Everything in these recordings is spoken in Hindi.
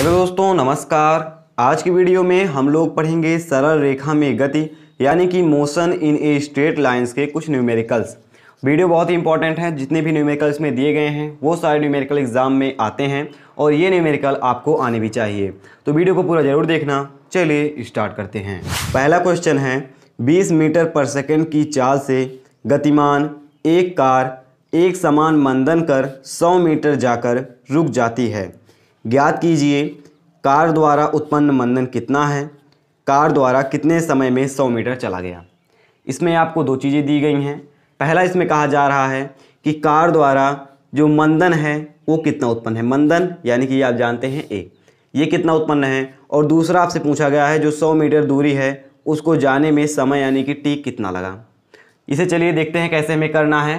हेलो दोस्तों नमस्कार। आज की वीडियो में हम लोग पढ़ेंगे सरल रेखा में गति यानी कि motion in a straight lines के कुछ न्यूमेरिकल्स। वीडियो बहुत ही इंपॉर्टेंट है, जितने भी न्यूमेरिकल्स में दिए गए हैं वो सारे न्यूमेरिकल एग्जाम में आते हैं और ये न्यूमेरिकल आपको आने भी चाहिए, तो वीडियो को पूरा ज़रूर देखना। चलिए स्टार्ट करते हैं। पहला क्वेश्चन है 20 मीटर/सेकेंड की चाल से गतिमान एक कार एक समान मंदन कर 100 मीटर जाकर रुक जाती है। ज्ञात कीजिए कार द्वारा उत्पन्न मंदन कितना है, कार द्वारा कितने समय में 100 मीटर चला गया। इसमें आपको दो चीज़ें दी गई हैं। पहला, इसमें कहा जा रहा है कि कार द्वारा जो मंदन है वो कितना उत्पन्न है, मंदन यानी कि आप जानते हैं ए, ये कितना उत्पन्न है। और दूसरा आपसे पूछा गया है जो 100 मीटर दूरी है उसको जाने में समय यानी कि टी कितना लगा। इसे चलिए देखते हैं कैसे हमें करना है।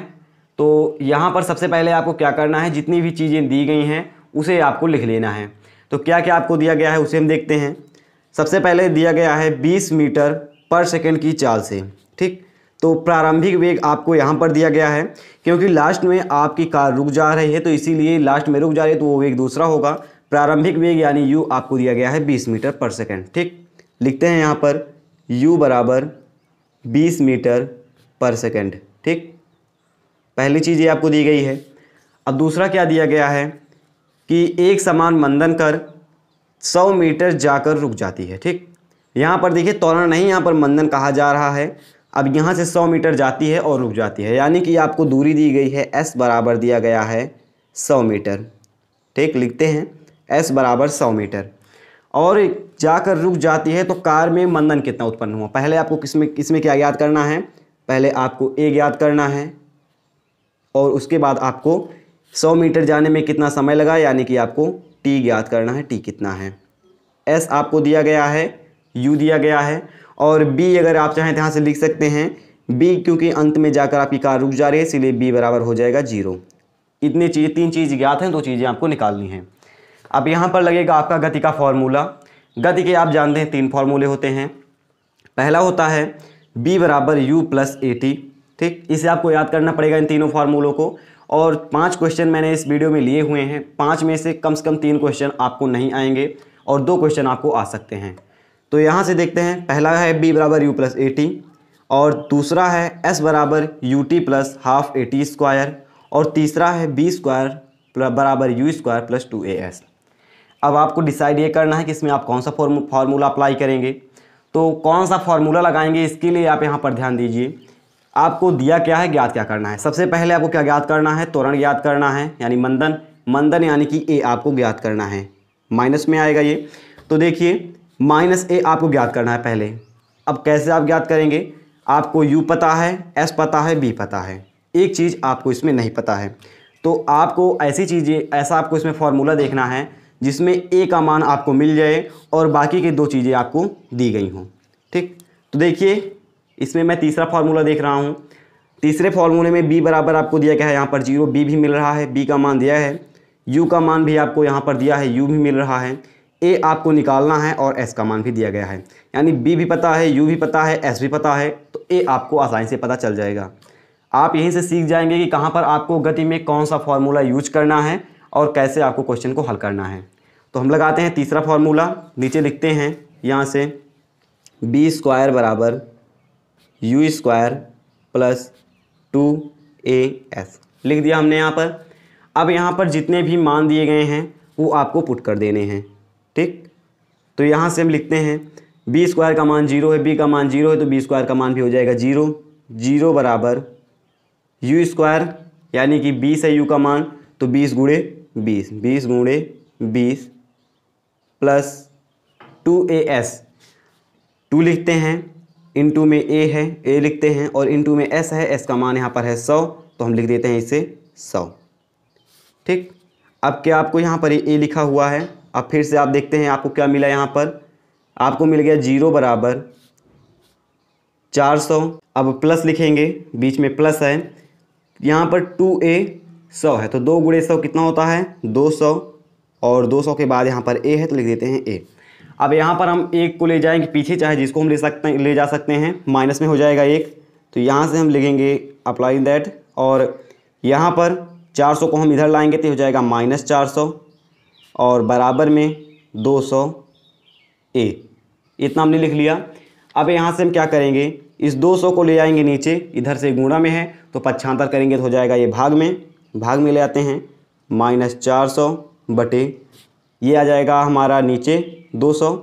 तो यहाँ पर सबसे पहले आपको क्या करना है, जितनी भी चीज़ें दी गई हैं उसे आपको लिख लेना है। तो क्या क्या आपको दिया गया है उसे हम देखते हैं। सबसे पहले दिया गया है 20 मीटर/सेकेंड की चाल से, ठीक। तो प्रारंभिक वेग आपको यहाँ पर दिया गया है, क्योंकि लास्ट में आपकी कार रुक जा रही है तो इसीलिए लास्ट में रुक जा रही है तो वो वेग दूसरा होगा। प्रारंभिक वेग यानी यू आपको दिया गया है 20 मीटर/सेकेंड, ठीक। लिखते हैं यहाँ पर u = 20 मीटर/सेकेंड, ठीक। पहली चीज़ ये आपको दी गई है। अब दूसरा क्या दिया गया है कि एक समान मंदन कर 100 मीटर जाकर रुक जाती है, ठीक। यहाँ पर देखिए त्वरण नहीं, यहाँ पर मंदन कहा जा रहा है। अब यहाँ से 100 मीटर जाती है और रुक जाती है, यानी कि आपको दूरी दी गई है s = दिया गया है 100 मीटर, ठीक। लिखते हैं s = 100 मीटर और जाकर रुक जाती है। तो कार में मंदन कितना उत्पन्न हुआ, पहले आपको किसमें क्या ज्ञात करना है, पहले आपको ए ज्ञात करना है और उसके बाद आपको 100 मीटर जाने में कितना समय लगा यानी कि आपको टी ज्ञात करना है, टी कितना है। एस आपको दिया गया है, यू दिया गया है और बी अगर आप चाहें तो यहाँ से लिख सकते हैं बी, क्योंकि अंत में जाकर आपकी कार रुक जा रही है इसलिए b = हो जाएगा 0। इतनी चीज़, 3 चीज़ ज्ञात हैं, 2 चीज़ें आपको निकालनी हैं। अब यहाँ पर लगेगा आपका गति का फॉर्मूला। गति के आप जानते हैं 3 फॉर्मूले होते हैं। पहला होता है b = u + at, ठीक। इसे आपको याद करना पड़ेगा इन तीनों फार्मूलों को। और 5 क्वेश्चन मैंने इस वीडियो में लिए हुए हैं, 5 में से कम 3 क्वेश्चन आपको नहीं आएंगे और 2 क्वेश्चन आपको आ सकते हैं। तो यहाँ से देखते हैं, पहला है b = u + at और दूसरा है s = ut + ½ at² और तीसरा है b = u² + 2as। अब आपको डिसाइड ये करना है कि इसमें आप कौन सा फार्मूला अप्लाई करेंगे। तो कौन सा फार्मूला लगाएंगे इसके लिए आप यहाँ पर ध्यान दीजिए। आपको दिया क्या है, ज्ञात क्या करना है। सबसे पहले आपको क्या ज्ञात करना है, त्वरण ज्ञात करना है यानी मंदन, मंदन यानी कि ए आपको ज्ञात करना है। माइनस में आएगा ये, तो देखिए -a आपको ज्ञात करना है पहले। अब कैसे आप ज्ञात करेंगे, आपको u पता है, s पता है, b पता है, एक चीज़ आपको इसमें नहीं पता है। तो आपको ऐसी चीज़ें, ऐसा आपको इसमें फॉर्मूला देखना है जिसमें a का मान आपको मिल जाए और बाकी की 2 चीज़ें आपको दी गई हों, ठीक। तो देखिए इसमें मैं तीसरा फार्मूला देख रहा हूँ। तीसरे फार्मूले में b = आपको दिया गया है यहाँ पर 0, b भी मिल रहा है, b का मान दिया है, u का मान भी आपको यहाँ पर दिया है, u भी मिल रहा है, a आपको निकालना है और s का मान भी दिया गया है। यानी b भी पता है, u भी पता है, s भी पता है, तो a आपको आसानी से पता चल जाएगा। आप यहीं से सीख जाएंगे कि कहाँ पर आपको गति में कौन सा फार्मूला यूज करना है और कैसे आपको क्वेश्चन को हल करना है। तो हम लगाते हैं तीसरा फार्मूला, नीचे लिखते हैं यहाँ से b = u² + 2as, लिख दिया हमने यहाँ पर। अब यहाँ पर जितने भी मान दिए गए हैं वो आपको पुट कर देने हैं, ठीक। तो यहाँ से हम लिखते हैं b² का मान 0 है, b का मान 0 है तो b² का मान भी हो जाएगा 0, 0 = u² यानी कि 20 है u का मान, तो 20 × 20, 20 × 20 + 2as, 2 लिखते हैं, इनटू में a है, a लिखते हैं और इनटू में s है, s का मान यहाँ पर है 100 तो हम लिख देते हैं इसे 100, ठीक। अब क्या आपको यहाँ पर a लिखा हुआ है। अब फिर से आप देखते हैं आपको क्या मिला, यहाँ पर आपको मिल गया 0 = 400। अब प्लस लिखेंगे, बीच में प्लस है, यहाँ पर 2a 100 है तो 2 × 100 कितना होता है 200 और 200 के बाद यहाँ पर a है तो लिख देते हैं a। अब यहाँ पर हम 1 को ले जाएंगे पीछे, चाहे जिसको हम ले जा सकते हैं, माइनस में हो जाएगा 1, तो यहाँ से हम लिखेंगे अप्लाई दैट और यहाँ पर 400 को हम इधर लाएंगे तो हो जाएगा -400 और बराबर में 200 A, इतना हमने लिख लिया। अब यहाँ से हम क्या करेंगे, इस 200 को ले आएंगे नीचे, इधर से गुणा में है तो पक्षांतर करेंगे तो हो जाएगा ये भाग में, भाग में ले आते हैं -400 बटे ये आ जाएगा हमारा नीचे 200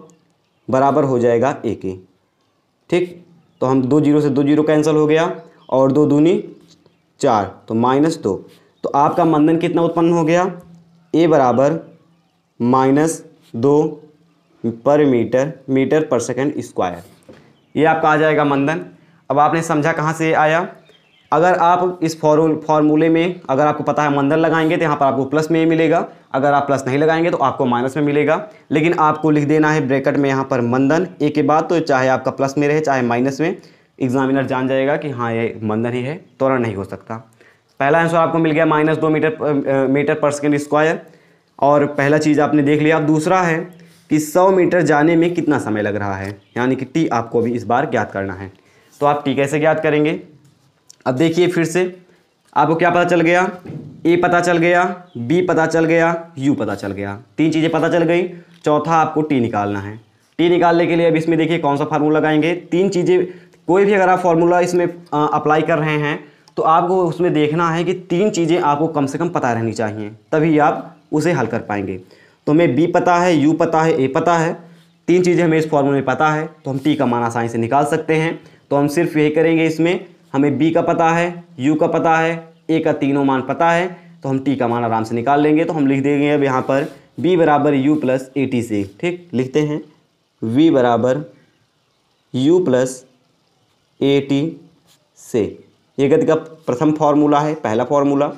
बराबर हो जाएगा ए के। ठीक, तो हम 2 0 से 2 0 कैंसिल हो गया और 2 दूनी 4 तो -2। तो आपका मंदन कितना उत्पन्न हो गया, ए बराबर -2 पर मीटर पर सेकंड स्क्वायर। ये आपका आ जाएगा मंदन। अब आपने समझा कहाँ से आया, अगर आप इस फॉर्मूले में अगर आपको पता है मंदन लगाएंगे तो यहाँ पर आपको प्लस में मिलेगा, अगर आप प्लस नहीं लगाएंगे तो आपको माइनस में मिलेगा। लेकिन आपको लिख देना है ब्रैकेट में यहाँ पर मंदन ए के बाद, तो चाहे आपका प्लस में रहे चाहे माइनस में, एग्जामिनर जान जाएगा कि हाँ ये मंदन ही है, त्वरण नहीं हो सकता। पहला आंसर आपको मिल गया -2 मीटर पर सेकेंड स्क्वायर और पहला चीज़ आपने देख लिया। अब दूसरा है कि 100 मीटर जाने में कितना समय लग रहा है, यानी कि टी आपको भी इस बार ज्ञात करना है। तो आप टी कैसे ज्ञात करेंगे, अब देखिए फिर से आपको क्या पता चल गया, ए पता चल गया, बी पता चल गया, यू पता चल गया, 3 चीज़ें पता चल गई। चौथा आपको टी निकालना है। टी निकालने के लिए अब इसमें देखिए कौन सा फार्मूला लगाएंगे, 3 चीज़ें, कोई भी अगर आप फार्मूला इसमें अप्लाई कर रहे हैं तो आपको उसमें देखना है कि 3 चीज़ें आपको कम से कम पता रहनी चाहिए, तभी आप उसे हल कर पाएंगे। तो हमें बी पता है, यू पता है, ए पता है, 3 चीज़ें हमें इस फार्मूले में पता है, तो हम टी का मान आसानी से निकाल सकते हैं। तो हम सिर्फ यही करेंगे, इसमें हमें बी का पता है, यू का पता है, ए का तीनों मान पता है, तो हम टी का मान आराम से निकाल लेंगे। तो हम लिख देंगे अब यहाँ पर बी बराबर यू प्लस ए टी से। ठीक, लिखते हैं v बराबर यू प्लस ए टी से। ये गति का प्रथम फार्मूला है, पहला फार्मूला।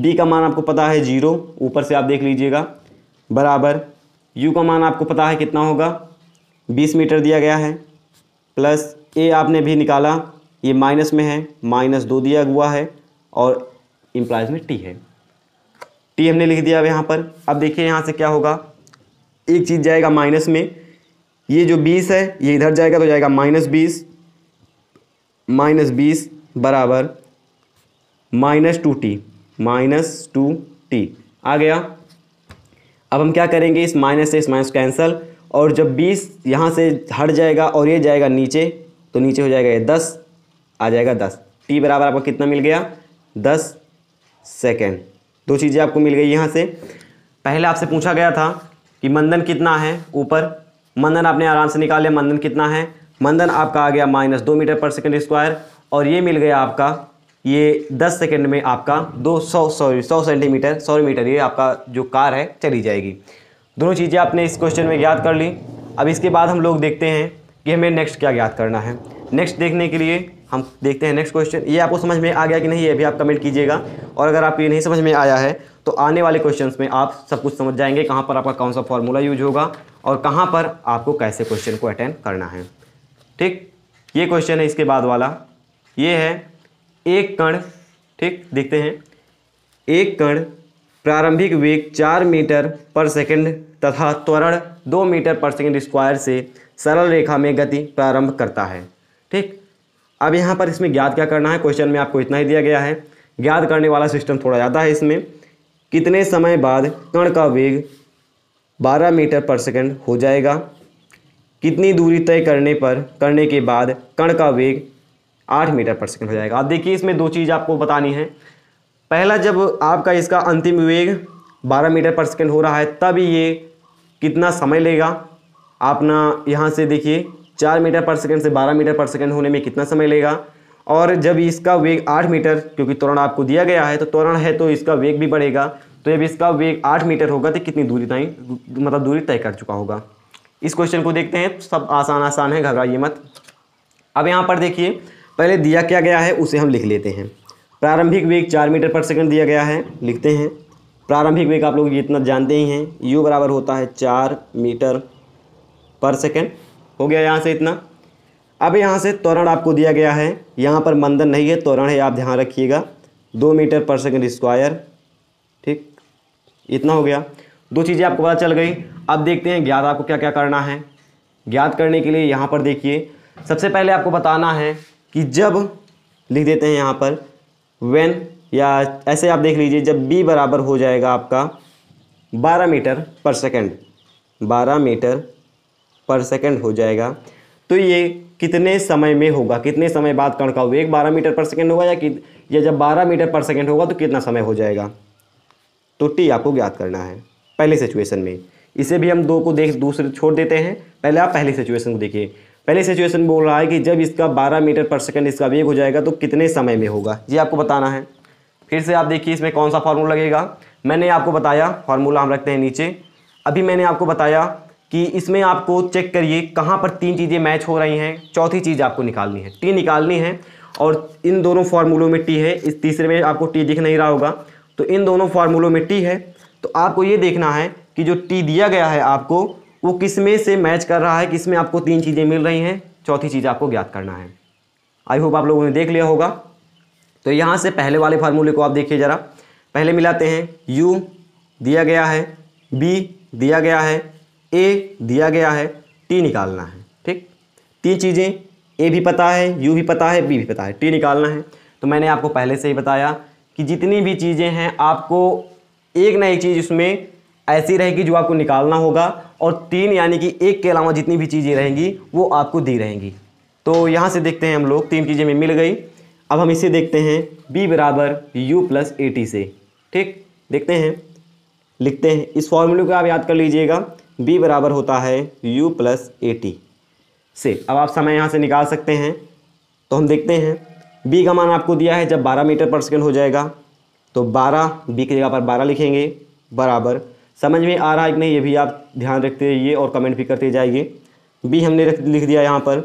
b का मान आपको पता है 0, ऊपर से आप देख लीजिएगा, बराबर u का मान आपको पता है कितना होगा, 20 मीटर दिया गया है, प्लस a आपने भी निकाला, ये माइनस में है, -2 दिया हुआ है और इम्प्लाइज में टी है, टी हमने लिख दिया अब यहाँ पर। अब देखिए यहाँ से क्या होगा, एक चीज़ जाएगा माइनस में, ये जो 20 है ये इधर जाएगा तो जाएगा -20 बराबर -2t आ गया। अब हम क्या करेंगे, इस माइनस से इस माइनस कैंसिल, और जब 20 यहाँ से हट जाएगा और ये जाएगा नीचे तो नीचे हो जाएगा ये 10 आ जाएगा 10। टी बराबर आपको कितना मिल गया, 10 सेकेंड। 2 चीज़ें आपको मिल गई यहाँ से। पहले आपसे पूछा गया था कि मंदन कितना है, ऊपर मंदन आपने आराम से निकाल लिया, मंदन कितना है, मंदन आपका आ गया -2 मीटर पर सेकेंड स्क्वायर और ये मिल गया आपका, ये 10 सेकेंड में आपका 100 मीटर ये आपका जो कार है चली जाएगी। दोनों चीज़ें आपने इस क्वेश्चन में ज्ञात कर ली। अब इसके बाद हम लोग देखते हैं कि हमें नेक्स्ट क्या ज्ञात करना है। नेक्स्ट देखने के लिए हम देखते हैं नेक्स्ट क्वेश्चन। ये आपको समझ में आ गया कि नहीं ये भी आप कमेंट कीजिएगा, और अगर आप ये नहीं समझ में आया है तो आने वाले क्वेश्चंस में आप सब कुछ समझ जाएंगे, कहाँ पर आपका कौन सा फॉर्मूला यूज होगा और कहाँ पर आपको कैसे क्वेश्चन को अटेंड करना है। ठीक, ये क्वेश्चन है, इसके बाद वाला ये है एक कण। ठीक, देखते हैं, एक कण प्रारंभिक वेग 4 मीटर पर सेकेंड तथा त्वरण 2 मीटर पर सेकेंड स्क्वायर से सरल रेखा में गति प्रारंभ करता है। ठीक, अब यहाँ पर इसमें ज्ञात क्या करना है, क्वेश्चन में आपको इतना ही दिया गया है, ज्ञात करने वाला सिस्टम थोड़ा ज़्यादा है इसमें। कितने समय बाद कण का वेग 12 मीटर पर सेकंड हो जाएगा, कितनी दूरी तय करने के बाद कण का वेग 8 मीटर पर सेकंड हो जाएगा। आप देखिए इसमें 2 चीज़ आपको बतानी है। पहला, जब आपका इसका अंतिम वेग 12 मीटर पर सेकंड हो रहा है तब ये कितना समय लेगा, आपना यहाँ से देखिए 4 मीटर पर सेकेंड से 12 मीटर पर सेकेंड होने में कितना समय लेगा, और जब इसका वेग 8 मीटर, क्योंकि त्वरण आपको दिया गया है तो त्वरण है तो इसका वेग भी बढ़ेगा, तो जब इसका वेग 8 मीटर होगा तो कितनी दूरी तय तय कर चुका होगा। इस क्वेश्चन को देखते हैं, सब आसान है, घबराइए मत। अब यहाँ पर देखिए पहले दिया क्या गया है उसे हम लिख लेते हैं। प्रारंभिक वेग 4 मीटर पर सेकेंड दिया गया है, लिखते हैं। प्रारंभिक वेग आप लोग ये इतना जानते ही हैं, यू बराबर होता है 4 मीटर पर सेकेंड, हो गया यहाँ से इतना। अब यहाँ से त्वरण आपको दिया गया है, यहाँ पर मंदन नहीं है त्वरण है, आप ध्यान रखिएगा, 2 मीटर पर सेकेंड स्क्वायर। ठीक, इतना हो गया, 2 चीज़ें आपको पता चल गई। अब देखते हैं ज्ञात आपको क्या क्या करना है। ज्ञात करने के लिए यहाँ पर देखिए सबसे पहले आपको बताना है कि जब, लिख देते हैं यहाँ पर व्हेन, या ऐसे आप देख लीजिए, जब बी बराबर हो जाएगा आपका 12 मीटर पर सेकेंड 12 मीटर पर सेकंड हो जाएगा। तो ये कितने समय में होगा, कितने समय बाद कण का वेग 12 मीटर पर सेकंड होगा या जब 12 मीटर पर सेकंड होगा तो कितना समय हो जाएगा, तो टी आपको ज्ञात करना है पहले सिचुएशन में। इसे भी हम दो को देख दूसरे छोड़ देते हैं, पहले आप पहले सिचुएशन को देखिए। पहले सिचुएशन बोल रहा है कि जब इसका 12 मीटर पर सेकंड इसका वेग हो जाएगा तो कितने समय में होगा, ये आपको बताना है। फिर से आप देखिए इसमें कौन सा फार्मूला लगेगा, मैंने आपको बताया फार्मूला हम रखते हैं नीचे। अभी मैंने आपको बताया कि इसमें आपको चेक करिए कहाँ पर तीन चीज़ें मैच हो रही हैं, चौथी चीज़ आपको निकालनी है, टी निकालनी है। और इन दोनों फार्मूलों में टी है, इस तीसरे में आपको टी दिख नहीं रहा होगा, तो इन दोनों फार्मूलों में टी है। तो आपको ये देखना है कि जो टी दिया गया है आपको वो किस में से मैच कर रहा है, किस में आपको तीन चीज़ें मिल रही हैं, चौथी चीज़ आपको ज्ञात करना है। आई होप आप लोगों ने देख लिया होगा। तो यहाँ से पहले वाले फार्मूले को आप देखिए ज़रा, पहले मिलाते हैं, U दिया गया है, B दिया गया है, A दिया गया है, T निकालना है, ठीक। तीन चीज़ें A भी पता है, U भी पता है, B भी पता है, T निकालना है। तो मैंने आपको पहले से ही बताया कि जितनी भी चीज़ें हैं आपको एक ना एक चीज़ उसमें ऐसी रहेगी जो आपको निकालना होगा, और तीन यानी कि एक के अलावा जितनी भी चीज़ें रहेंगी वो आपको दी रहेंगी। तो यहाँ से देखते हैं हम लोग, तीन चीज़ें में मिल गई। अब हम इसे देखते हैं b बराबर यू प्लस ए टी से, ठीक। देखते हैं, लिखते हैं इस फॉर्मूले को आप याद कर लीजिएगा, b बराबर होता है u प्लस ए टी से। अब आप समय यहाँ से निकाल सकते हैं। तो हम देखते हैं b का मान आपको दिया है जब 12 मीटर पर सेकेंड हो जाएगा, तो 12 b की जगह पर 12 लिखेंगे बराबर। समझ में आ रहा है कि नहीं ये भी आप ध्यान रखते रहिए और कमेंट भी करते जाइए। b हमने लिख दिया यहाँ पर,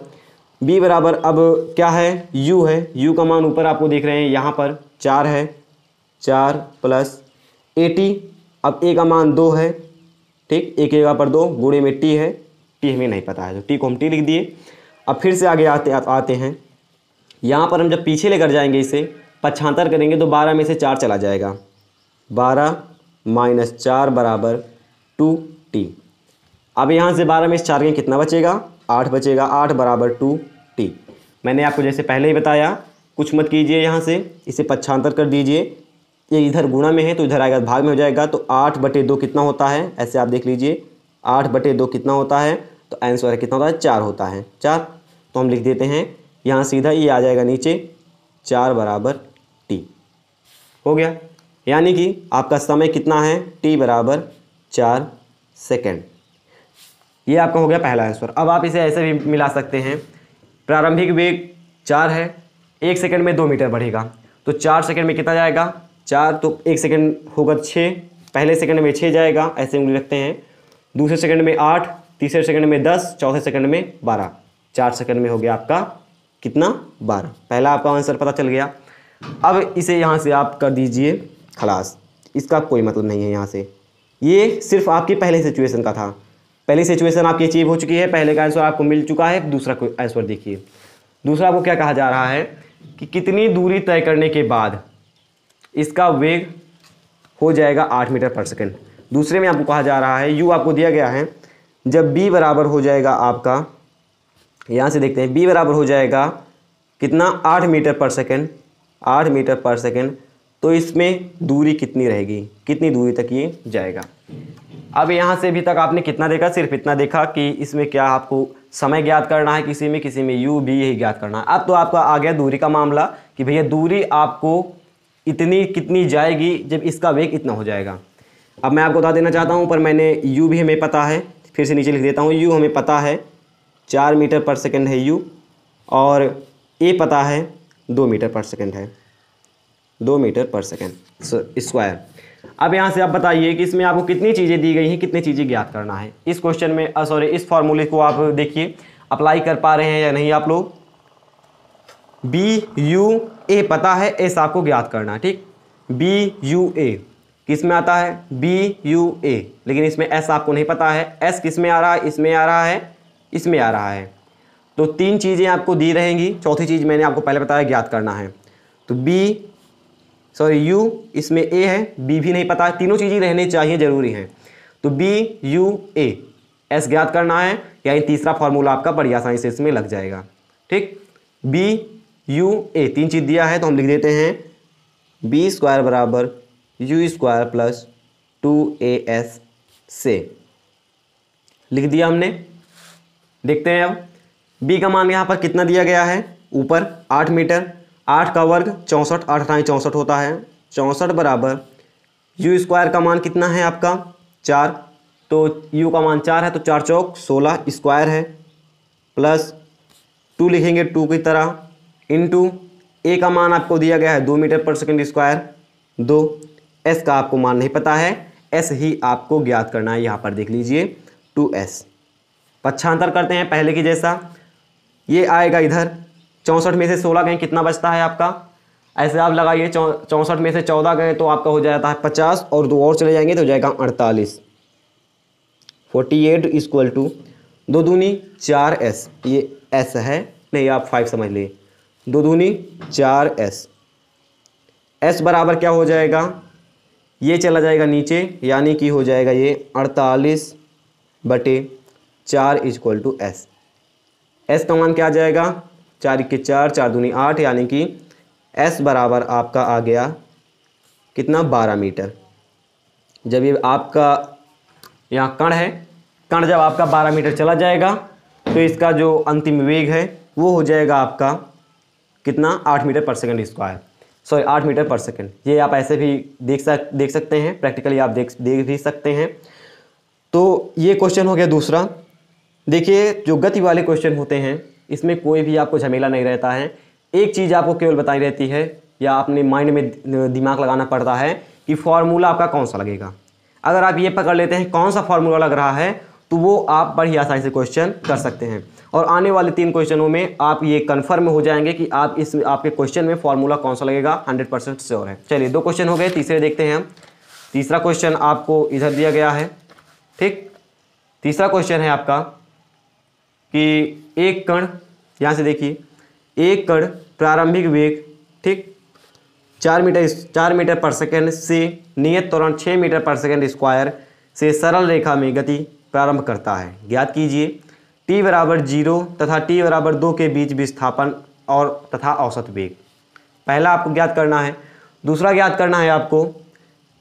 b बराबर अब क्या है, u है। u का मान ऊपर आपको देख रहे हैं यहाँ पर 4 है, 4 प्लस ए टी। अब a का मान 2 है, ठीक, एक जगह पर 2 गुणे में t है, t हमें नहीं पता है तो t को हम t लिख दिए। अब फिर से आगे आते हैं, यहाँ पर हम जब पीछे लेकर जाएंगे इसे पक्षांतर करेंगे तो 12 में से 4 चला जाएगा, 12 माइनस 4 बराबर 2t। अब यहाँ से 12 में से 4 कितना बचेगा, 8 बचेगा, 8 बराबर 2t। मैंने आपको जैसे पहले ही बताया, कुछ मत कीजिए, यहाँ से इसे पक्षांतर कर दीजिए, ये इधर गुणा में है तो इधर आएगा भाग में हो जाएगा। तो 8/2 कितना होता है, ऐसे आप देख लीजिए 8/2 कितना होता है, तो आंसर कितना होता है, 4 होता है, 4। तो हम लिख देते हैं यहाँ सीधा, ये आ जाएगा नीचे 4 बराबर t हो गया। यानी कि आपका समय कितना है, t बराबर 4 सेकेंड। ये आपका हो गया पहला आंसर। अब आप इसे ऐसे भी मिला सकते हैं, प्रारंभिक वेग 4 है, 1 सेकंड में 2 मीटर बढ़ेगा, तो 4 सेकंड में कितना जाएगा, 4, तो 1 सेकंड होगा 6, पहले सेकंड में 6 जाएगा, ऐसे उंगली रखते हैं, दूसरे सेकंड में 8, तीसरे सेकंड में 10, चौथे सेकंड में 12, 4 सेकंड में हो गया आपका कितना, 12। पहला आपका आंसर पता चल गया। अब इसे यहाँ से आप कर दीजिए खलास, इसका कोई मतलब नहीं है यहाँ से। ये सिर्फ आपकी पहले सिचुएशन का था, पहली सिचुएशन आपकी अचीव हो चुकी है, पहले का आंसर आपको मिल चुका है। दूसरा कोई आंसर देखिए, दूसरा आपको क्या कहा जा रहा है कि कितनी दूरी तय करने के बाद इसका वेग हो जाएगा 8 मीटर पर सेकंड। दूसरे में आपको कहा जा रहा है, u आपको दिया गया है जब b बराबर हो जाएगा आपका, यहाँ से देखते हैं, b बराबर हो जाएगा कितना, 8 मीटर पर सेकेंड, 8 मीटर पर सेकेंड। तो इसमें दूरी कितनी रहेगी, कितनी दूरी तक ये जाएगा। अब यहाँ से अभी तक आपने कितना देखा, सिर्फ इतना देखा कि इसमें क्या आपको समय ज्ञात करना है, किसी में u भी यही ज्ञात करना है। अब तो आपका आ गया दूरी का मामला कि भैया दूरी आपको इतनी कितनी जाएगी जब इसका वेग इतना हो जाएगा। अब मैं आपको बता देना चाहता हूँ, पर मैंने u भी हमें पता है, फिर से नीचे लिख देता हूँ, u हमें पता है 4 मीटर पर सेकेंड है u, और a पता है 2 मीटर पर सेकेंड है, 2 मीटर पर सेकेंड स्क्वायर। अब यहाँ से आप बताइए कि इसमें आपको कितनी चीज़ें दी गई हैं, कितनी चीज़ें ज्ञात करना है। इस क्वेश्चन में सॉरी इस फॉर्मूले को आप देखिए अप्लाई कर पा रहे हैं या नहीं आप लोग। बी यू ए पता है, एस आपको ज्ञात करना है, ठीक। बी यू ए किस में आता है, बी यू ए, लेकिन इसमें एस आपको नहीं पता है। एस किस में आ रहा है, इसमें आ रहा है, इसमें आ रहा है। तो तीन चीज़ें आपको दी रहेंगी, चौथी चीज़ मैंने आपको पहले बताया ज्ञात करना है। तो बी सॉरी u, इसमें a है, b भी नहीं पता है, तीनों चीज़ें रहनी चाहिए, जरूरी हैं। तो b u a s ज्ञात करना है, यानी तीसरा फार्मूला आपका बड़ी आसानी से इसमें लग जाएगा, ठीक। b u a तीन चीज़ दिया है, तो हम लिख देते हैं b स्क्वायर बराबर u स्क्वायर प्लस 2as से। लिख दिया हमने। देखते हैं अब बी का मान यहाँ पर कितना दिया गया है, ऊपर 8 मीटर, 8 का वर्ग 64, 8 × 64 होता है 64 बराबर यू स्क्वायर का मान कितना है आपका 4, तो यू का मान 4 है तो 4 चौक 16 स्क्वायर है, प्लस 2 लिखेंगे 2 की तरह, इन टू ए का मान आपको दिया गया है 2 मीटर पर सेकेंड स्क्वायर 2, एस का आपको मान नहीं पता है, एस ही आपको ज्ञात करना है, यहाँ पर देख लीजिए 2s। पक्षांतर करते हैं पहले की जैसा, ये आएगा इधर 64 में से 16 गए कितना बचता है आपका, ऐसे आप लगाइए 64 में से 14 गए तो आपका हो जाता है 50 और दो और चले जाएंगे तो हो जाएगा 48, 48 इक्वल टू 2 दूनी 4s, ये s है नहीं आप 5 समझ लिए, 2 दूनी 4s, s बराबर क्या हो जाएगा, ये चला जाएगा नीचे यानी कि हो जाएगा ये 48/4 इक्वल टू एस। एस का मान क्या आ जाएगा 4 के 4, 4 दूनी 8 यानी कि एस बराबर आपका आ गया कितना 12 मीटर। जब ये आपका यहाँ कण है, कण जब आपका 12 मीटर चला जाएगा तो इसका जो अंतिम वेग है वो हो जाएगा आपका कितना 8 मीटर पर सेकेंड स्क्वायर, सॉरी 8 मीटर पर सेकेंड। ये आप ऐसे भी देख सकते हैं, प्रैक्टिकली आप देख भी सकते हैं। तो ये क्वेश्चन हो गया दूसरा। देखिए जो गति वाले क्वेश्चन होते हैं इसमें कोई भी आपको झमेला नहीं रहता है, एक चीज़ आपको केवल बताई रहती है या आपने माइंड में दिमाग लगाना पड़ता है कि फॉर्मूला आपका कौन सा लगेगा। अगर आप ये पकड़ लेते हैं कौन सा फॉर्मूला लग रहा है तो वो आप बड़ी आसानी से क्वेश्चन कर सकते हैं, और आने वाले 3 क्वेश्चनों में आप ये कन्फर्म हो जाएंगे कि आप इस आपके क्वेश्चन में फॉर्मूला कौन सा लगेगा 100% श्योर है। चलिए 2 क्वेश्चन हो गए, तीसरे देखते हैं हम। तीसरा क्वेश्चन आपको इधर दिया गया है, ठीक। तीसरा क्वेश्चन है आपका कि एक कण, यहाँ से देखिए, एक कण प्रारंभिक वेग, ठीक, 4 मीटर पर सेकेंड से नियत त्वरण 6 मीटर पर सेकेंड स्क्वायर से सरल रेखा में गति प्रारंभ करता है। ज्ञात कीजिए t बराबर 0 तथा t बराबर 2 के बीच विस्थापन और तथा औसत वेग। पहला आपको ज्ञात करना है, दूसरा ज्ञात करना है आपको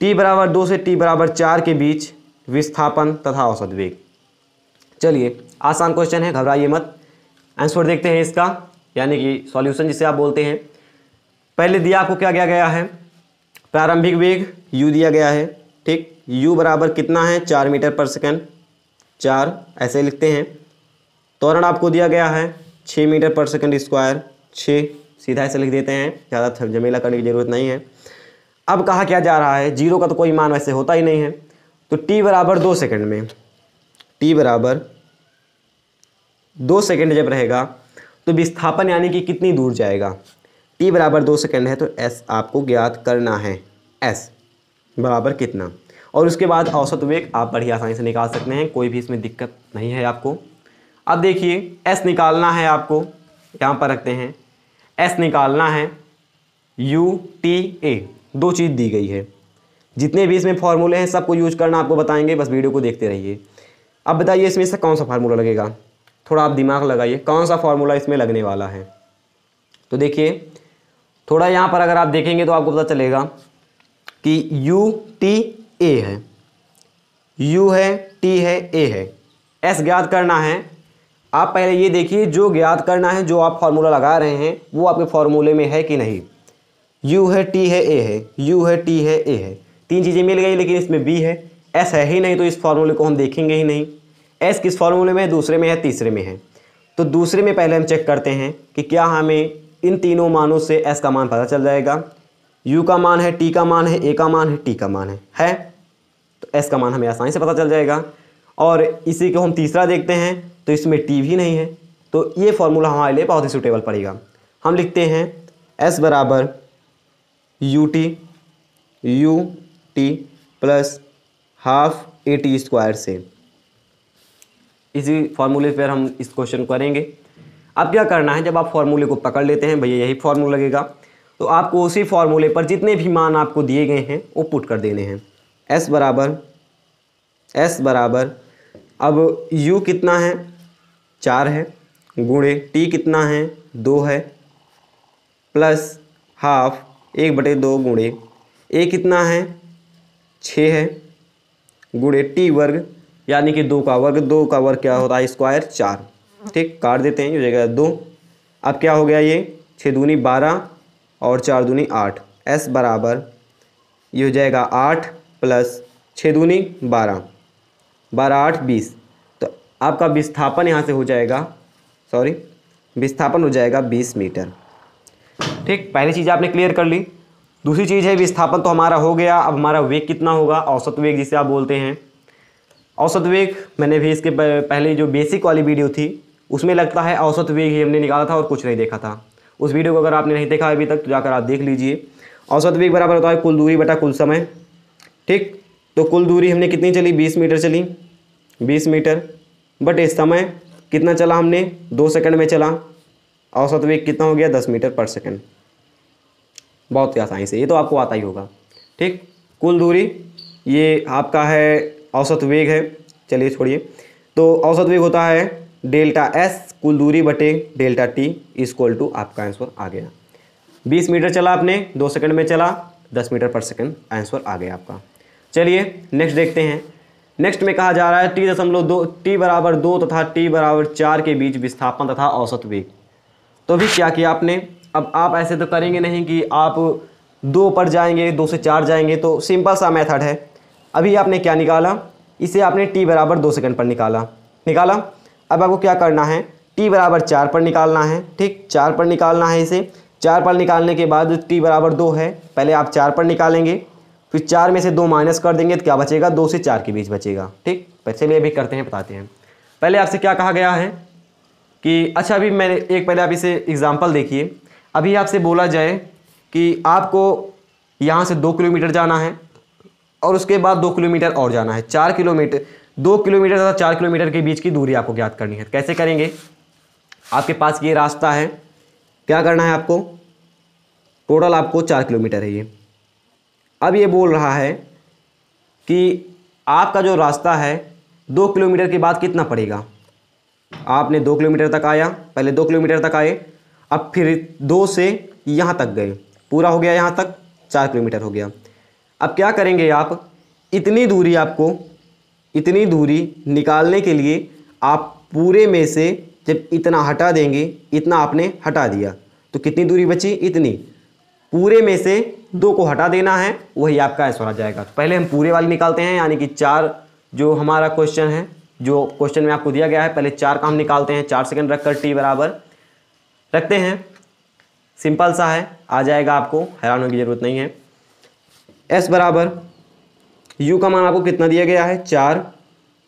t बराबर 2 से t बराबर 4 के बीच विस्थापन तथा औसत वेग। चलिए आसान क्वेश्चन है, घबराइए मत। आंसर देखते हैं इसका, यानी कि सॉल्यूशन जिसे आप बोलते हैं। पहले दिया आपको क्या दिया गया है, प्रारंभिक वेग u दिया गया है, ठीक, u बराबर कितना है 4 मीटर पर सेकेंड 4, ऐसे लिखते हैं। त्वरण आपको दिया गया है 6 मीटर पर सेकेंड स्क्वायर 6, सीधा ऐसे लिख देते हैं, ज़्यादा झमेला करने की ज़रूरत नहीं है। अब कहा क्या जा रहा है, 0 का तो कोई मान वैसे होता ही नहीं है, तो t बराबर 2 सेकेंड में, t बराबर 2 सेकेंड जब रहेगा तो विस्थापन यानी कि कितनी दूर जाएगा, t बराबर 2 सेकेंड है तो s आपको ज्ञात करना है, s बराबर कितना, और उसके बाद औसत वेग आप बड़ी आसानी से निकाल सकते हैं, कोई भी इसमें दिक्कत नहीं है आपको। अब देखिए s निकालना है आपको, यहाँ पर रखते हैं, s निकालना है, u t a 2 चीज़ दी गई है, जितने भी इसमें फॉर्मूले हैं सबको यूज करना आपको बताएंगे, बस वीडियो को देखते रहिए। अब बताइए इसमें से कौन सा फार्मूला लगेगा, थोड़ा आप दिमाग लगाइए कौन सा फार्मूला इसमें लगने वाला है। तो देखिए थोड़ा यहाँ पर अगर आप देखेंगे तो आपको पता चलेगा कि u t a है, u है, t है, a है, s ज्ञात करना है। आप पहले ये देखिए जो ज्ञात करना है, जो आप फार्मूला लगा रहे हैं वो आपके फार्मूले में है कि नहीं। u है, t है, a है, u है, t है, a है, 3 चीज़ें मिल गई, लेकिन इसमें b है, s है ही नहीं तो इस फार्मूले को हम देखेंगे ही नहीं। s किस फार्मूले में है, दूसरे में है, तीसरे में है, तो दूसरे में पहले हम चेक करते हैं कि क्या हमें इन तीनों मानों से s का मान पता चल जाएगा। u का मान है, t का मान है, a का मान है, t का मान है, तो s का मान हमें आसानी से पता चल जाएगा। और इसी को हम तीसरा देखते हैं तो इसमें t भी नहीं है, तो ये फार्मूला हमारे लिए बहुत ही सूटेबल पड़ेगा। हम लिखते हैं s बराबर u t plus half at² से, इसी फार्मूले पर हम इस क्वेश्चन करेंगे। अब क्या करना है, जब आप फार्मूले को पकड़ लेते हैं भैया यही फार्मूला लगेगा, तो आपको उसी फार्मूले पर जितने भी मान आपको दिए गए हैं वो पुट कर देने हैं। s बराबर अब u कितना है 4 है, गुणे t कितना है 2 है, प्लस हाफ 1/2 गुणे a कितना है 6 है, गुणे t वर्ग यानी कि दो का वर्ग क्या हो रहा है स्क्वायर चार। ठीक, काट देते हैं, हो जाएगा दो। अब क्या हो गया ये 6 दूनी 12 और 4 दूनी 8, एस बराबर ये हो जाएगा 8 + 6 दूनी 12, 12 × 8 = 20। तो आपका विस्थापन यहाँ से हो जाएगा, सॉरी विस्थापन हो जाएगा 20 मीटर। ठीक, पहली चीज़ आपने क्लियर कर ली। दूसरी चीज़ है विस्थापन तो हमारा हो गया, अब हमारा वेग कितना होगा, औसत वेग जिसे आप बोलते हैं। औसत वेग मैंने भी इसके पहले जो बेसिक वाली वीडियो थी उसमें लगता है औसत वेग ही हमने निकाला था और कुछ नहीं देखा था। उस वीडियो को अगर आपने नहीं देखा अभी तक तो जाकर आप देख लीजिए। औसत वेग बराबर होता है कुल दूरी बटा कुल समय। ठीक, तो कुल दूरी हमने कितनी चली, 20 मीटर चली, 20 मीटर बटे समय कितना चला हमने, 2 सेकंड में चला। औसत वेग कितना हो गया, 10 मीटर पर सेकंड। बहुत ही आसानी से, ये तो आपको आता ही होगा। ठीक, कुल दूरी ये आपका है, औसत वेग है। चलिए छोड़िए, तो औसत वेग होता है डेल्टा एस कुल दूरी बटे डेल्टा टी इक्वल टू आपका आंसर आ गया। 20 मीटर चला आपने, 2 सेकंड में चला, 10 मीटर पर सेकंड आंसर आ गया आपका। चलिए नेक्स्ट देखते हैं। नेक्स्ट में कहा जा रहा है t बराबर 2 तथा t बराबर 4 के बीच विस्थापन तथा औसत वेग। तो भी क्या किया आपने, अब आप ऐसे तो करेंगे नहीं कि आप 2 पर जाएंगे, 2 से 4 जाएंगे, तो सिंपल सा मैथड है। अभी आपने क्या निकाला, इसे आपने t बराबर 2 सेकंड पर निकाला। अब आपको क्या करना है, t बराबर 4 पर निकालना है। ठीक, 4 पर निकालना है, इसे 4 पर निकालने के बाद t बराबर 2 है, पहले आप 4 पर निकालेंगे, फिर 4 में से 2 माइनस कर देंगे तो क्या बचेगा, 2 से 4 के बीच बचेगा। ठीक, चलिए अभी करते हैं, बताते हैं। पहले आपसे क्या कहा गया है कि अच्छा अभी मैंने एक पहले आप इसे एग्जाम्पल देखिए। अभी आपसे बोला जाए कि आपको यहाँ से 2 किलोमीटर जाना है और उसके बाद 2 किलोमीटर और जाना है, 4 किलोमीटर। 2 किलोमीटर तथा 4 किलोमीटर के बीच की दूरी आपको ज्ञात करनी है। कैसे करेंगे, आपके पास ये रास्ता है, क्या करना है आपको, टोटल आपको 4 किलोमीटर है ये। अब ये बोल रहा है कि आपका जो रास्ता है 2 किलोमीटर के बाद कितना पड़ेगा। आपने 2 किलोमीटर तक आया, पहले 2 किलोमीटर तक आए, अब फिर 2 से यहाँ तक गए, पूरा हो गया यहाँ तक, 4 किलोमीटर हो गया। अब क्या करेंगे आप, इतनी दूरी आपको, इतनी दूरी निकालने के लिए आप पूरे में से जब इतना हटा देंगे, इतना आपने हटा दिया तो कितनी दूरी बची, इतनी। पूरे में से 2 को हटा देना है, वही आपका आंसर आ जाएगा। तो पहले हम पूरे वाली निकालते हैं, यानी कि 4 जो हमारा क्वेश्चन है, जो क्वेश्चन में आपको दिया गया है, पहले 4 का हम निकालते हैं, 4 सेकंड रखकर t बराबर रखते हैं। सिंपल सा है, आ जाएगा, आपको हैरान होने की ज़रूरत नहीं है। s बराबर u का मान आपको कितना दिया गया है, 4,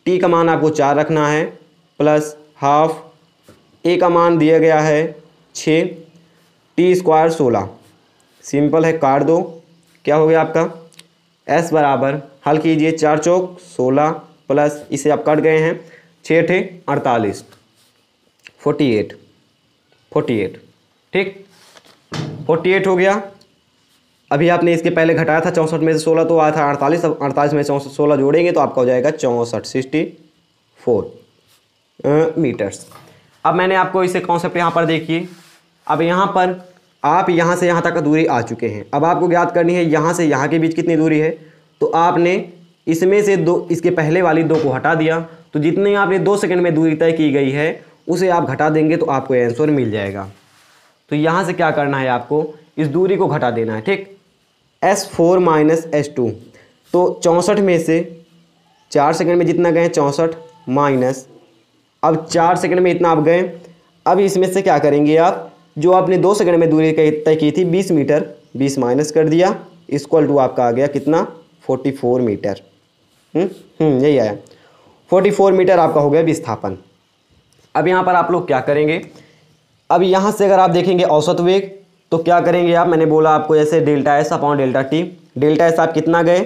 t का मान आपको 4 रखना है, प्लस हाफ, a का मान दिया गया है 6, t स्क्वायर 16। सिंपल है, काट दो, क्या हो गया आपका s बराबर, हल कीजिए, 4 चौक 16 प्लस, इसे आप काट गए हैं, 6 × 48, 48। ठीक, 48 हो गया। अभी आपने इसके पहले घटाया था, 64 में से 16 तो आया था 48, अब 48 में 16 जोड़ेंगे तो आपका हो जाएगा 64, 64 मीटर्स। अब मैंने आपको इसे कॉन्सेप्ट यहाँ पर देखिए। अब यहाँ पर आप यहाँ से यहाँ तक का दूरी आ चुके हैं, अब आपको ज्ञात करनी है यहाँ से यहाँ के बीच कितनी दूरी है। तो आपने इसमें से 2, इसके पहले वाली 2 को हटा दिया, तो जितनी आपने 2 सेकंड में दूरी तय की गई है उसे आप घटा देंगे तो आपको आंसर मिल जाएगा। तो यहाँ से क्या करना है आपको, इस दूरी को घटा देना है। ठीक, s4 - s2, तो 64 में से 4 सेकंड में जितना गए 64 माइनस, अब 4 सेकंड में इतना आप गए। अब इसमें से क्या करेंगे आप, जो आपने 2 सेकंड में दूरी तय की थी 20 मीटर, 20 माइनस कर दिया, इक्वल टू आपका आ गया कितना, 44 मीटर। यही आया, 44 मीटर आपका हो गया विस्थापन। अब यहाँ पर आप लोग क्या करेंगे, अब यहाँ से अगर आप देखेंगे औसत वेग, तो क्या करेंगे आप, मैंने बोला आपको जैसे delta s upon delta t, delta s आप कितना गए,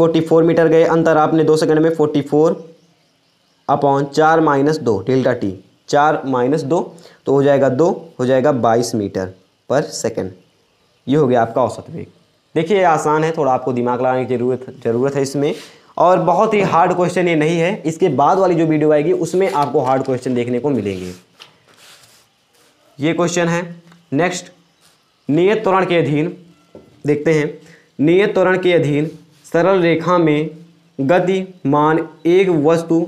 44 मीटर गए, अंतर आपने 2 सेकंड में 44 अपॉन 4 - 2, डेल्टा टी 4 - 2, तो हो जाएगा 2, हो जाएगा 22 मीटर पर सेकंड। ये हो गया आपका औसत वेग। देखिए आसान है, थोड़ा आपको दिमाग लगाने की ज़रूरत है इसमें, और बहुत ही हार्ड क्वेश्चन ये नहीं है। इसके बाद वाली जो वीडियो आएगी उसमें आपको हार्ड क्वेश्चन देखने को मिलेंगे। ये क्वेश्चन है। नेक्स्ट, नियत त्वरण के अधीन देखते हैं। नियत त्वरण के अधीन सरल रेखा में गतिमान एक वस्तु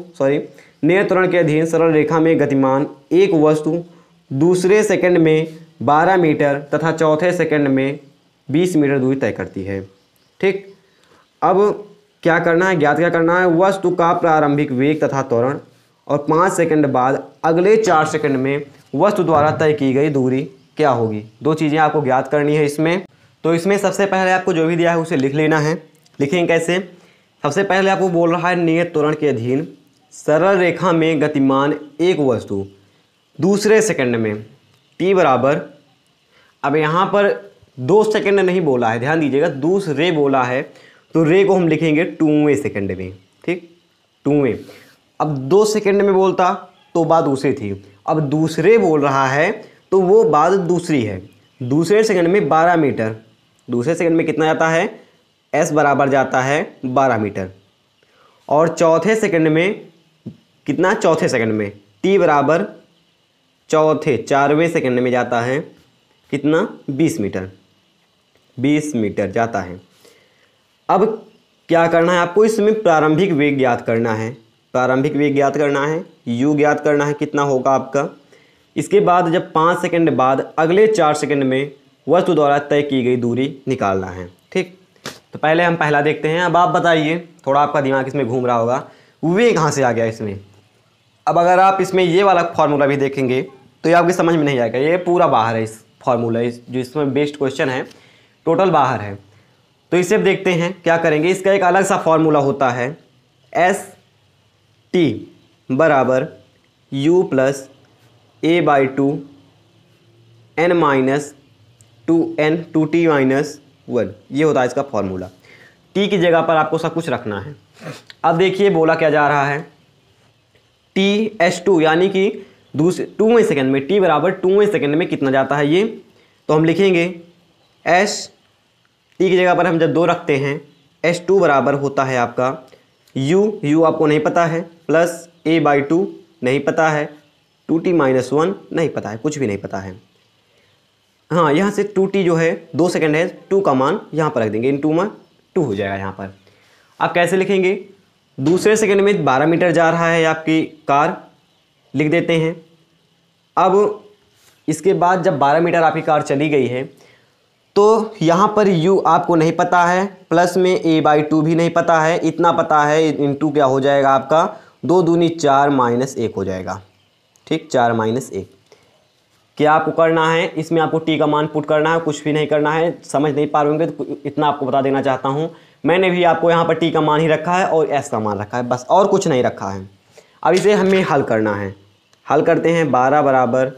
नियत त्वरण के अधीन सरल रेखा में गतिमान एक वस्तु दूसरे सेकंड में 12 मीटर तथा चौथे सेकंड में 20 मीटर दूरी तय करती है। ठीक, अब क्या करना है, ज्ञात क्या करना है, वस्तु का प्रारंभिक वेग तथा त्वरण और 5 सेकंड बाद अगले 4 सेकंड में वस्तु द्वारा तय की गई दूरी क्या होगी। दो चीज़ें आपको ज्ञात करनी है इसमें। तो इसमें सबसे पहले आपको जो भी दिया है उसे लिख लेना है। लिखेंगे कैसे, सबसे पहले आपको बोल रहा है नियत त्वरण के अधीन सरल रेखा में गतिमान एक वस्तु दूसरे सेकंड में t बराबर, अब यहाँ पर 2 सेकंड नहीं बोला है, ध्यान दीजिएगा, दूसरे बोला है तो रे को हम लिखेंगे 2वें सेकंड में। ठीक, 2वें, अब 2 सेकंड में बोलता तो बात दूसरी थी, अब दूसरे बोल रहा है तो वो बात दूसरी है। दूसरे सेकंड में 12 मीटर, दूसरे सेकंड में कितना जाता है, s बराबर जाता है 12 मीटर, और चौथे सेकंड में कितना, चौथे सेकंड में t बराबर चौथे 4वें सेकंड में जाता है कितना, 20 मीटर, 20 मीटर जाता है। अब क्या करना है आपको, इसमें प्रारंभिक वेग ज्ञात करना है, प्रारंभिक वेग ज्ञात करना है, u ज्ञात करना है कितना होगा आपका। इसके बाद जब 5 सेकंड बाद अगले 4 सेकंड में वस्तु द्वारा तय की गई दूरी निकालना है। ठीक, तो पहले हम पहला देखते हैं। अब आप बताइए, थोड़ा आपका दिमाग इसमें घूम रहा होगा, वे कहाँ से आ गया इसमें। अब अगर आप इसमें ये वाला फार्मूला भी देखेंगे तो ये आपकी समझ में नहीं आएगा, ये पूरा बाहर है इस फार्मूला, जो इसमें बेस्ट क्वेश्चन है टोटल बाहर है। तो इसे देखते हैं क्या करेंगे, इसका एक अलग सा फार्मूला होता है, एस टी बराबर u plus a by two n minus two n two t minus 1, ये होता है इसका फॉर्मूला। टी की जगह पर आपको सब कुछ रखना है। अब देखिए बोला क्या जा रहा है, टी एस टू यानी कि दूसरे 2वें सेकंड में टी बराबर 2वें सेकंड में कितना जाता है ये, तो हम लिखेंगे एस टी की जगह पर हम जब 2 रखते हैं एस टू बराबर होता है आपका यू, यू आपको नहीं पता है, प्लस ए बाई टू नहीं पता है, 2t माइनस 1 नहीं पता है, कुछ भी नहीं पता है। हाँ, यहाँ से 2t जो है 2 सेकंड है, 2 का मान यहाँ पर रख देंगे, इन 2 में 2 हो जाएगा यहाँ पर। आप कैसे लिखेंगे, दूसरे सेकंड में 12 मीटर जा रहा है आपकी कार, लिख देते हैं। अब इसके बाद जब 12 मीटर आपकी कार चली गई है तो यहाँ पर u आपको नहीं पता है, प्लस में a बाई टू भी नहीं पता है, इतना पता है इन 2 क्या हो जाएगा आपका, 2 दूनी 4 माइनस 1 हो जाएगा। ठीक, 4 माइनस 1। क्या आपको करना है, इसमें आपको t का मान पुट करना है, कुछ भी नहीं करना है। समझ नहीं पा रहे होंगे तो इतना आपको बता देना चाहता हूँ, मैंने भी आपको यहाँ पर t का मान ही रखा है और s का मान रखा है, बस और कुछ नहीं रखा है। अब इसे हमें हल करना है, हल करते हैं 12 बराबर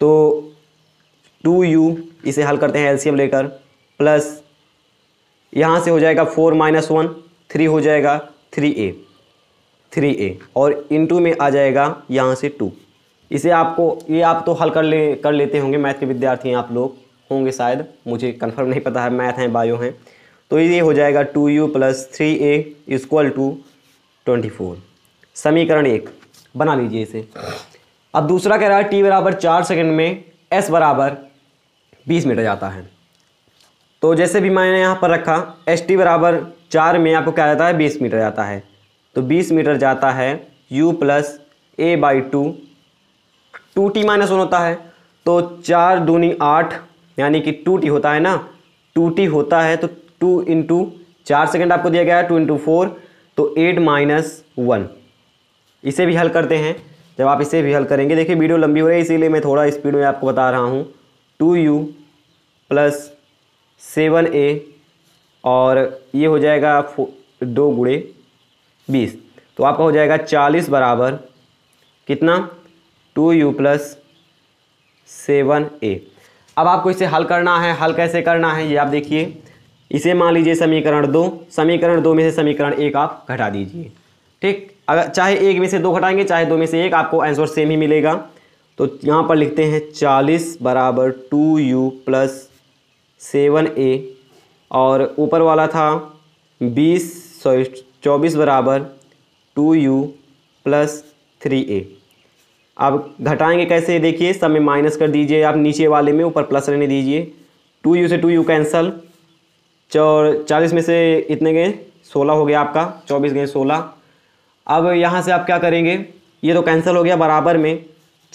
तो 2u, इसे हल करते हैं एलसीएम लेकर, प्लस यहाँ से हो जाएगा 4 माइनस 1, 3 हो जाएगा 3a, और इनटू में आ जाएगा यहाँ से 2। इसे आपको ये आप तो हल कर लेते होंगे, मैथ के विद्यार्थी हैं आप लोग होंगे शायद, मुझे कंफर्म नहीं पता है, मैथ हैं बायो हैं। तो ये हो जाएगा 2u plus 3a equal to 24, समीकरण 1 बना लीजिए इसे। अब दूसरा कह रहा है t बराबर 4 सेकंड में s बराबर 20 मीटर जाता है, तो जैसे भी मैंने यहाँ पर रखा st बराबर 4 में आपको क्या जाता है, 20 मीटर जाता है, तो 20 मीटर जाता है u plus a by two 2t minus 1 होता है, तो 4 दूनी 8 यानी कि 2t होता है ना, 2t होता है तो 2 इंटू 4 सेकेंड आपको दिया गया है, 2 इंटू 4 तो 8 माइनस 1। इसे भी हल करते हैं, जब आप इसे भी हल करेंगे, देखिए वीडियो लंबी हो रही है इसीलिए मैं थोड़ा स्पीड में आपको बता रहा हूँ, 2u प्लस 7a और ये हो जाएगा 2 गुणे 20, तो आपका हो जाएगा 40 बराबर कितना, 2u प्लस 7a। अब आपको इसे हल करना है, हल कैसे करना है ये आप देखिए, इसे मान लीजिए समीकरण 2, समीकरण 2 में से समीकरण 1 आप घटा दीजिए। ठीक, अगर चाहे 1 में से 2 घटाएंगे चाहे 2 में से 1, आपको आंसर सेम ही मिलेगा। तो यहाँ पर लिखते हैं 40 बराबर 2u प्लस 7a और ऊपर वाला था 24 बराबर 2u प्लस 3a। अब घटाएंगे कैसे देखिए, सब में माइनस कर दीजिए आप नीचे वाले में, ऊपर प्लस रहने दीजिए। 2u से 2u कैंसिल, 40 में से इतने गए 16 हो गया आपका, 24 गए 16। अब यहाँ से आप क्या करेंगे, ये तो कैंसिल हो गया, बराबर में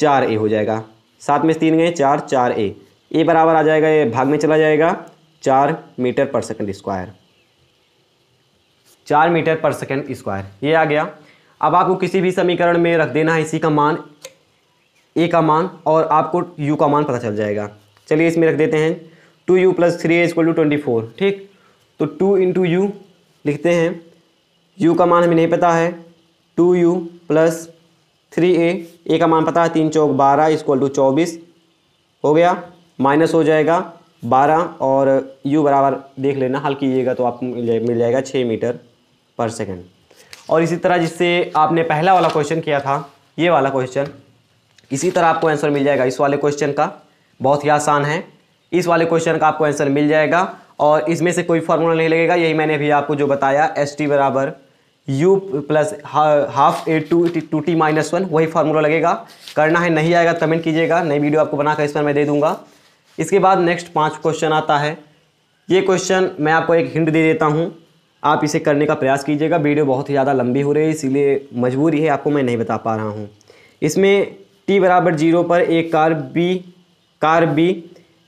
4a हो जाएगा, 7 में से 3 गए 4 4a, ए बराबर आ जाएगा, ये भाग में चला जाएगा, 4 metre per second square, 4 metre per second square ये आ गया। अब आपको किसी भी समीकरण में रख देना है इसी का मान, ए का मान, और आपको u का मान पता चल जाएगा। चलिए इसमें रख देते हैं 2u + 3a = 24, ठीक। तो 2 × u लिखते हैं, u का मान हमें नहीं पता है, 2u + 3a, ए का मान पता है, 3 × 4 = 12 = 24 हो गया, माइनस हो जाएगा 12 और u बराबर देख लेना, हल कीजिएगा तो आपको मिल जाएगा 6 मीटर पर सेकंड। और इसी तरह जिससे आपने पहला वाला क्वेश्चन किया था, ये वाला क्वेश्चन, इसी तरह आपको आंसर मिल जाएगा। इस वाले क्वेश्चन का बहुत ही आसान है, इस वाले क्वेश्चन का आपको आंसर मिल जाएगा और इसमें से कोई फार्मूला नहीं लगेगा। यही मैंने अभी आपको जो बताया, ST = u + 12a2t - 1, वही फार्मूला लगेगा। करना है, नहीं आएगा कमेंट कीजिएगा, नई वीडियो आपको बनाकर इस पर मैं दे दूँगा। इसके बाद नेक्स्ट 5 क्वेश्चन आता है। ये क्वेश्चन मैं आपको एक हिंट दे देता हूँ, आप इसे करने का प्रयास कीजिएगा। वीडियो बहुत ही ज़्यादा लंबी हो रही है, इसीलिए मजबूरी है, आपको मैं नहीं बता पा रहा हूँ। इसमें t बराबर 0 पर एक कार बी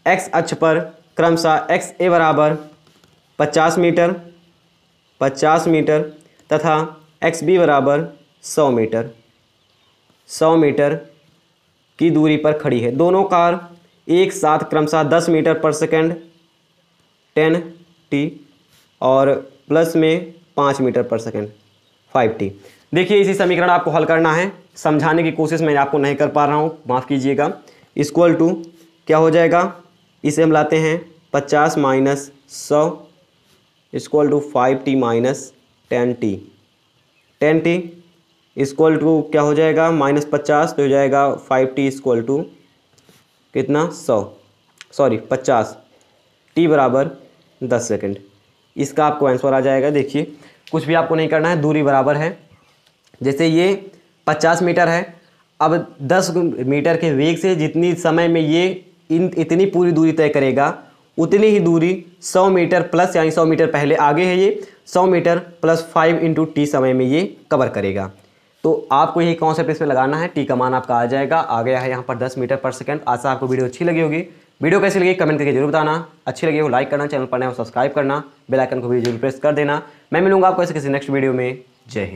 x अक्ष पर क्रमशः xa बराबर 50 मीटर तथा xb बराबर 100 मीटर की दूरी पर खड़ी है। दोनों कार एक साथ क्रमशः 10 मीटर पर सेकंड 10t और प्लस में 5 मीटर पर सेकंड 5t। देखिए इसी समीकरण आपको हल करना है, समझाने की कोशिश मैं आपको नहीं कर पा रहा हूँ, माफ़ कीजिएगा। इक्वल टू क्या हो जाएगा, इसे हम लाते हैं 50 - 100 = 5t - 10t, 10t equal to क्या हो जाएगा, -50 तो हो जाएगा 5t = कितना, 50, t बराबर 10 सेकंड। इसका आपको आंसर आ जाएगा। देखिए कुछ भी आपको नहीं करना है, दूरी बराबर है, जैसे ये 50 मीटर है, अब 10 मीटर के वेग से जितनी समय में ये इतनी पूरी दूरी तय करेगा, उतनी ही दूरी 100 मीटर प्लस, यानी 100 मीटर पहले आगे है, ये 100 मीटर प्लस 5 × t समय में ये कवर करेगा। तो आपको यही कॉन्सेप्ट इसमें लगाना है, t का मान आपका आ जाएगा, आ गया है यहाँ पर 10 मीटर पर सेकंड। आशा आपको वीडियो अच्छी लगी होगी। वीडियो कैसी लगी कमेंट करके जरूर बताना, अच्छी लगी हो लाइक करना, चैनल पर नए हो सब्सक्राइब करना, बेल आइकन को भी जरूर प्रेस कर देना। मैं मिलूंगा आपको ऐसे किसी नेक्स्ट वीडियो में। जय हिंद।